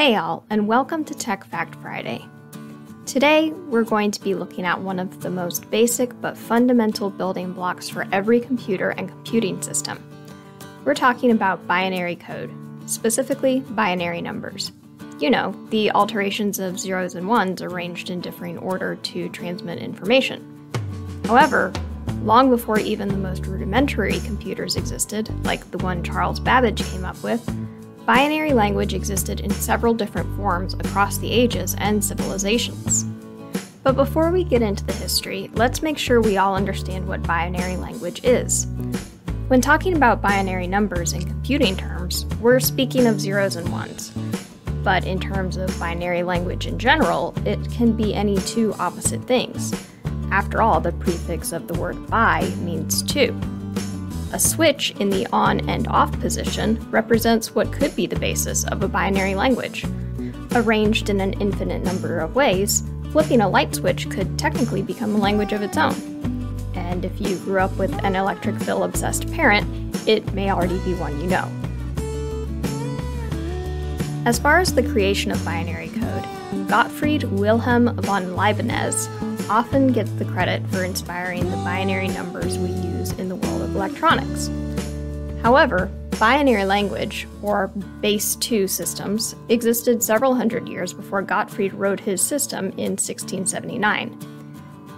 Hey all, and welcome to Tech Fact Friday. Today, we're going to be looking at one of the most basic but fundamental building blocks for every computer and computing system. We're talking about binary code, specifically binary numbers. You know, the alterations of zeros and ones arranged in differing order to transmit information. However, long before even the most rudimentary computers existed, like the one Charles Babbage came up with, binary language existed in several different forms across the ages and civilizations. But before we get into the history, let's make sure we all understand what binary language is. When talking about binary numbers in computing terms, we're speaking of zeros and ones. But in terms of binary language in general, it can be any two opposite things. After all, the prefix of the word bi means two. A switch in the on and off position represents what could be the basis of a binary language. Arranged in an infinite number of ways, flipping a light switch could technically become a language of its own. And if you grew up with an electric bill-obsessed parent, it may already be one you know. As far as the creation of binary code, Gottfried Wilhelm von Leibniz often gets the credit for inspiring the binary numbers we use in the world of electronics. However, binary language, or base 2 systems, existed several hundred years before Gottfried wrote his system in 1679.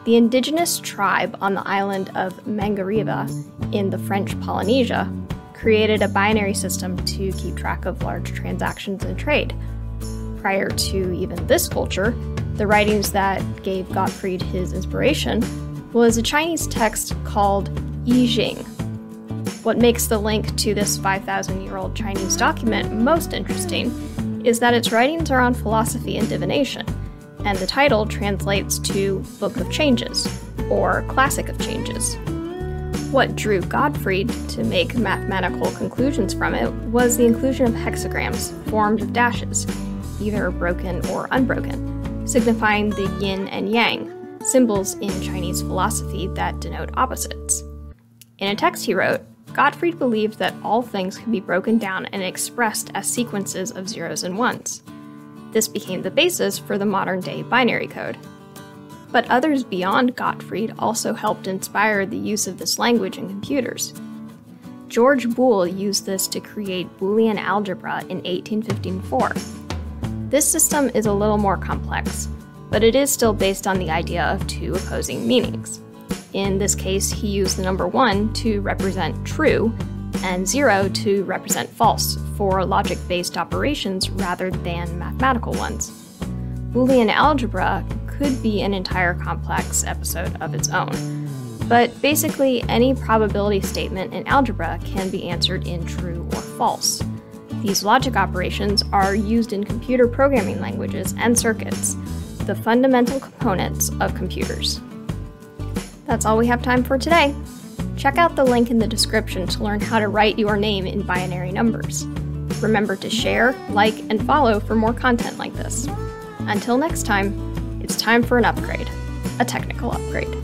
The indigenous tribe on the island of Mangareva in the French Polynesia created a binary system to keep track of large transactions and trade. Prior to even this culture, the writings that gave Gottfried his inspiration was a Chinese text called Yijing. What makes the link to this 5,000-year-old Chinese document most interesting is that its writings are on philosophy and divination, and the title translates to Book of Changes, or Classic of Changes. What drew Gottfried to make mathematical conclusions from it was the inclusion of hexagrams formed of dashes, either broken or unbroken, signifying the yin and yang, symbols in Chinese philosophy that denote opposites. In a text he wrote, Gottfried believed that all things could be broken down and expressed as sequences of zeros and ones. This became the basis for the modern-day binary code. But others beyond Gottfried also helped inspire the use of this language in computers. George Boole used this to create Boolean algebra in 1854. This system is a little more complex, but it is still based on the idea of two opposing meanings. In this case, he used the number 1 to represent true and 0 to represent false for logic-based operations rather than mathematical ones. Boolean algebra could be an entire complex episode of its own, but basically any probability statement in algebra can be answered in true or false. These logic operations are used in computer programming languages and circuits, the fundamental components of computers. That's all we have time for today. Check out the link in the description to learn how to write your name in binary numbers. Remember to share, like, and follow for more content like this. Until next time, it's time for an upgrade, a technical upgrade.